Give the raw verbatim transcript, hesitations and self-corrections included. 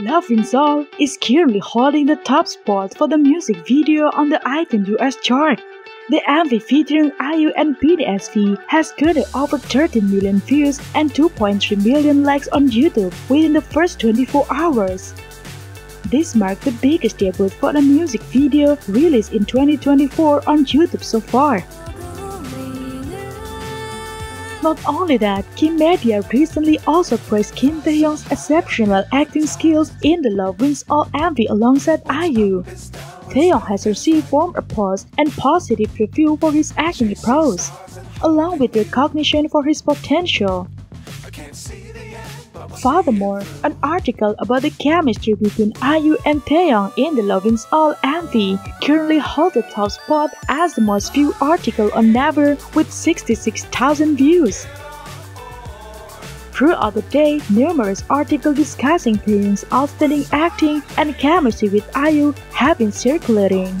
Love Wins All is currently holding the top spot for the music video on the iTunes U S chart. The M V featuring I U and B T S V has gotten over thirteen million views and two point three million likes on YouTube within the first twenty-four hours. This marked the biggest debut for a music video released in twenty twenty-four on YouTube so far. Not only that, Kim Media recently also praised Kim Taehyung's exceptional acting skills in the Love Wins All M V alongside I U. Taehyung has received warm applause and positive review for his acting prowess, along with recognition for his potential. Furthermore, an article about the chemistry between I U and Taehyung in the Love Wins All M V currently holds the top spot as the most viewed article on Naver with sixty-six thousand views. Throughout the day, numerous articles discussing Taehyung's outstanding acting and chemistry with I U have been circulating.